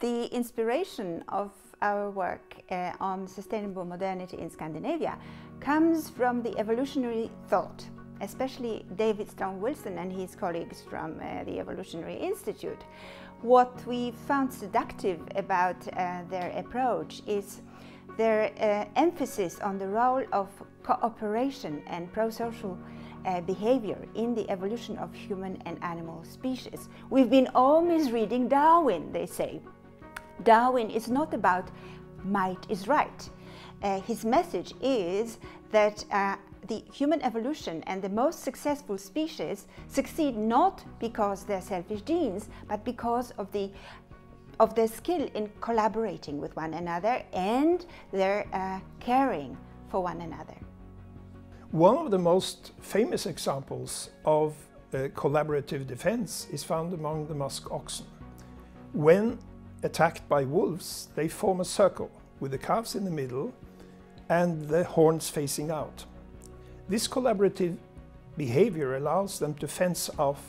The inspiration of our work on sustainable modernity in Scandinavia comes from the evolutionary thought, especially David Sloan Wilson and his colleagues from the Evolutionary Institute. What we found seductive about their approach is their emphasis on the role of cooperation and pro-social behavior in the evolution of human and animal species. We've been all misreading Darwin, they say. Darwin is not about might is right. His message is that the human evolution and the most successful species succeed not because they're selfish genes, but because of their skill in collaborating with one another and their caring for one another. One of the most famous examples of collaborative defense is found among the musk oxen. When attacked by wolves, they form a circle with the calves in the middle and the horns facing out. This collaborative behavior allows them to fence off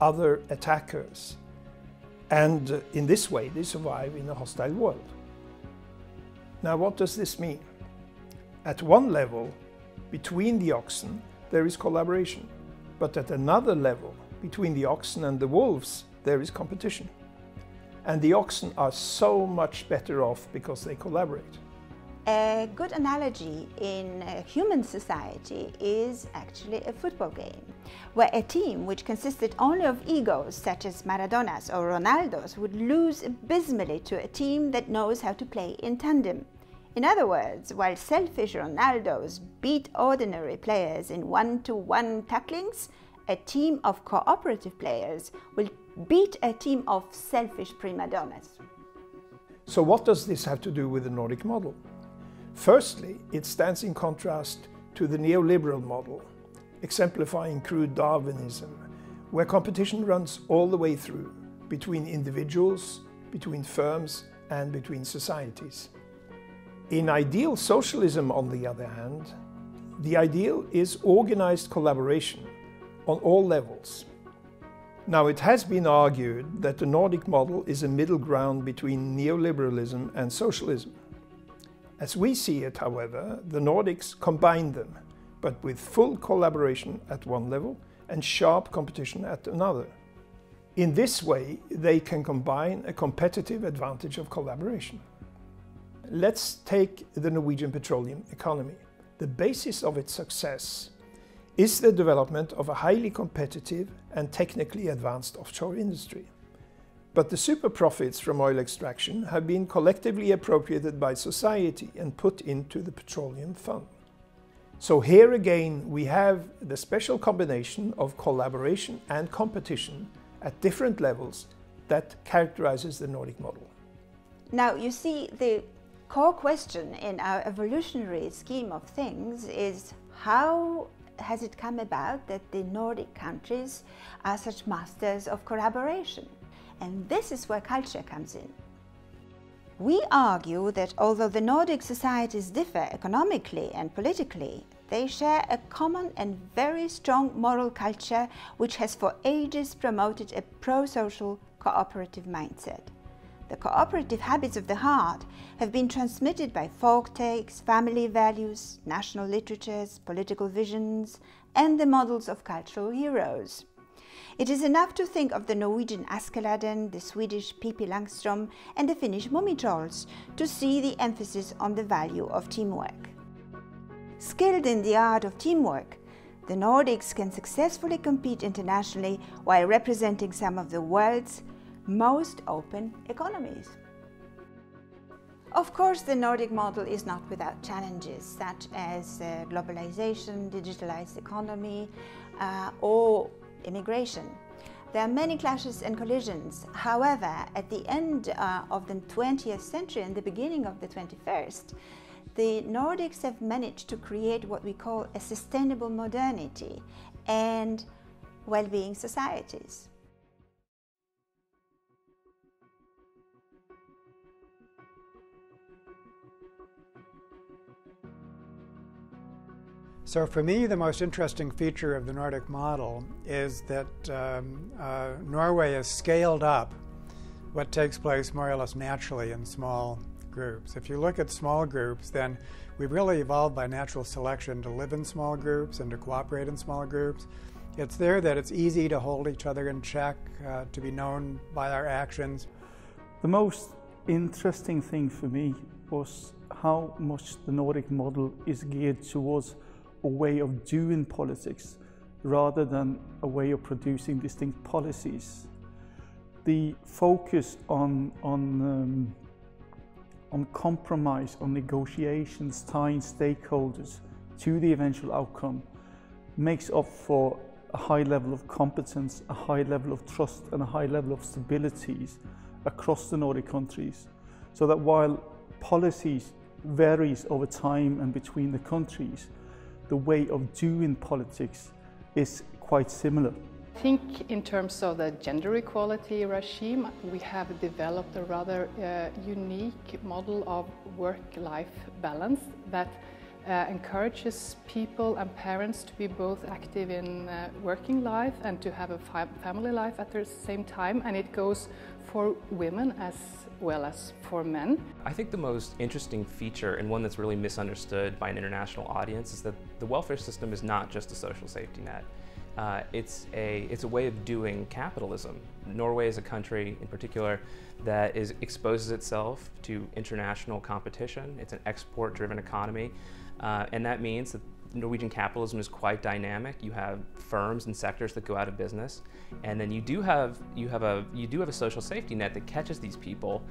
other attackers, and in this way they survive in a hostile world. Now, what does this mean? At one level, between the oxen, there is collaboration, but at another level, between the oxen and the wolves, there is competition. And the oxen are so much better off because they collaborate. A good analogy in human society is actually a football game, where a team which consisted only of egos such as Maradona's or Ronaldo's would lose abysmally to a team that knows how to play in tandem. In other words, while selfish Ronaldos beat ordinary players in one-to-one tacklings, a team of cooperative players will beat a team of selfish prima donnas. So what does this have to do with the Nordic model? Firstly, it stands in contrast to the neoliberal model, exemplifying crude Darwinism, where competition runs all the way through, between individuals, between firms, and between societies. In ideal socialism, on the other hand, the ideal is organized collaboration on all levels. Now, it has been argued that the Nordic model is a middle ground between neoliberalism and socialism. As we see it, however, the Nordics combine them, but with full collaboration at one level and sharp competition at another. In this way, they can combine a competitive advantage of collaboration. Let's take the Norwegian petroleum economy. The basis of its success is the development of a highly competitive and technically advanced offshore industry. But the super profits from oil extraction have been collectively appropriated by society and put into the petroleum fund. So here again we have the special combination of collaboration and competition at different levels that characterizes the Nordic model. Now, you see, the core question in our evolutionary scheme of things is how has it come about that the Nordic countries are such masters of collaboration? And this is where culture comes in. We argue that although the Nordic societies differ economically and politically, they share a common and very strong moral culture which has for ages promoted a pro-social cooperative mindset. The cooperative habits of the heart have been transmitted by folktakes, family values, national literatures, political visions, and the models of cultural heroes. It is enough to think of the Norwegian Askeladen, the Swedish Pippi Langström, and the Finnish Moomintrolls to see the emphasis on the value of teamwork. Skilled in the art of teamwork, the Nordics can successfully compete internationally while representing some of the world's most open economies. Of course, the Nordic model is not without challenges, such as globalization, digitalized economy, or immigration. There are many clashes and collisions. However, at the end of the 20th century and the beginning of the 21st, the Nordics have managed to create what we call a sustainable modernity and well-being societies. So for me, the most interesting feature of the Nordic model is that Norway is scaled up what takes place more or less naturally in small groups. If you look at small groups, then we've really evolved by natural selection to live in small groups and to cooperate in small groups. It's there that it's easy to hold each other in check, to be known by our actions. The most interesting thing for me was how much the Nordic model is geared towards a way of doing politics rather than a way of producing distinct policies. The focus on compromise, on negotiations, tying stakeholders to the eventual outcome makes up for a high level of competence, a high level of trust and a high level of stabilities across the Nordic countries. So that while policies varies over time and between the countries, the way of doing politics is quite similar. I think in terms of the gender equality regime, we have developed a rather unique model of work-life balance that encourages people and parents to be both active in working life and to have a family life at the same time, and it goes for women as well as for men. I think the most interesting feature, and one that's really misunderstood by an international audience, is that the welfare system is not just a social safety net. It's a way of doing capitalism. Norway is a country in particular that exposes itself to international competition. It's an export-driven economy, and that means that Norwegian capitalism is quite dynamic. You have firms and sectors that go out of business, and then you do have a social safety net that catches these people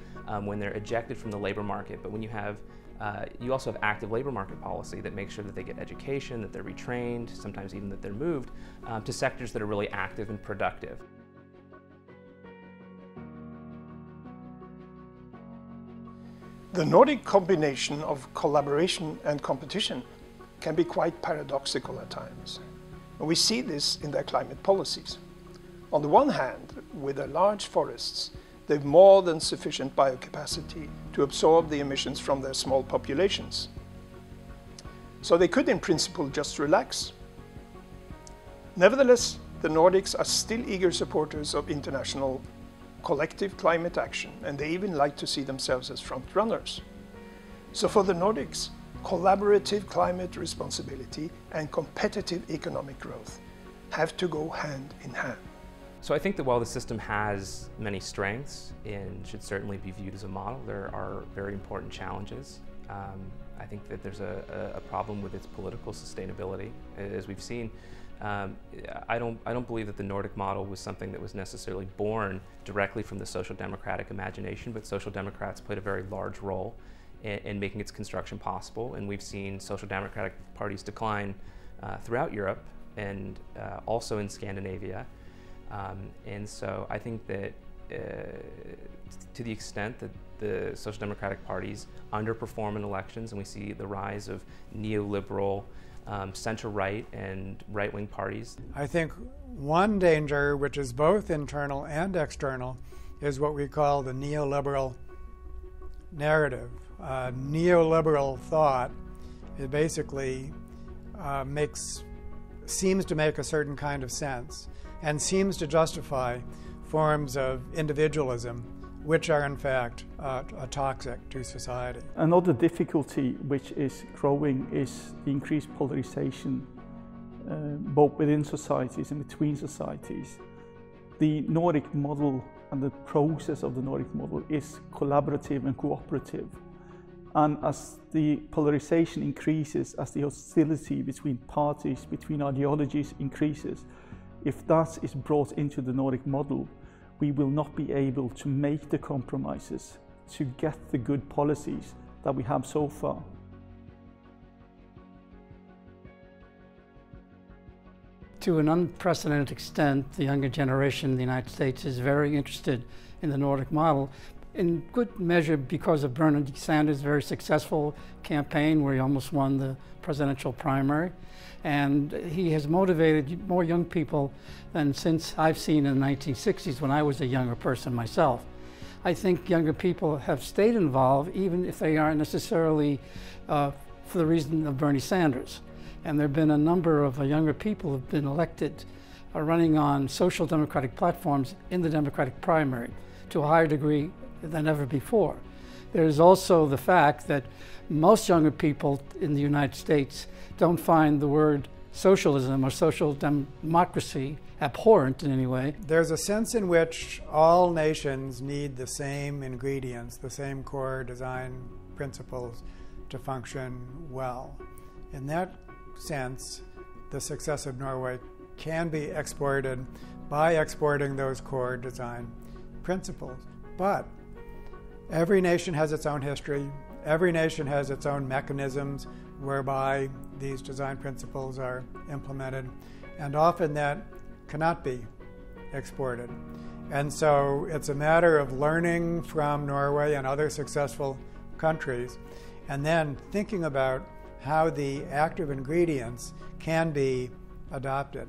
when they're ejected from the labor market. But when you also have active labor market policy that makes sure that they get education, that they're retrained, sometimes even that they're moved to sectors that are really active and productive. The Nordic combination of collaboration and competition can be quite paradoxical at times. And we see this in their climate policies. On the one hand, with their large forests, they've more than sufficient biocapacity to absorb the emissions from their small populations. So they could in principle just relax. Nevertheless, the Nordics are still eager supporters of international collective climate action, and they even like to see themselves as front runners. So for the Nordics, collaborative climate responsibility and competitive economic growth have to go hand in hand. So I think that while the system has many strengths and should certainly be viewed as a model, there are very important challenges. I think that there's a problem with its political sustainability. As we've seen, I don't believe that the Nordic model was something that was necessarily born directly from the social democratic imagination, but social democrats played a very large role in making its construction possible. And we've seen social democratic parties decline throughout Europe and also in Scandinavia. And so I think that to the extent that the social democratic parties underperform in elections, and we see the rise of neoliberal center-right and right-wing parties. I think one danger, which is both internal and external, is what we call the neoliberal narrative. Neoliberal thought, it basically seems to make a certain kind of sense, and seems to justify forms of individualism, which are in fact toxic to society. Another difficulty which is growing is the increased polarization, both within societies and between societies. The Nordic model and the process of the Nordic model is collaborative and cooperative. And as the polarization increases, as the hostility between parties, between ideologies increases, if that is brought into the Nordic model, we will not be able to make the compromises to get the good policies that we have so far. To an unprecedented extent, the younger generation in the United States is very interested in the Nordic model, in good measure because of Bernie Sanders' very successful campaign where he almost won the presidential primary. And he has motivated more young people than since I've seen in the 1960s when I was a younger person myself. I think younger people have stayed involved even if they aren't necessarily for the reason of Bernie Sanders. And there have been a number of younger people who have been elected are running on social democratic platforms in the Democratic primary to a higher degree than ever before. There's also the fact that most younger people in the United States don't find the word socialism or social democracy abhorrent in any way. There's a sense in which all nations need the same ingredients, the same core design principles to function well. In that sense, the success of Norway can be exported by exporting those core design principles. But every nation has its own history. Every nation has its own mechanisms whereby these design principles are implemented, and often that cannot be exported. And so it's a matter of learning from Norway and other successful countries, and then thinking about how the active ingredients can be adopted.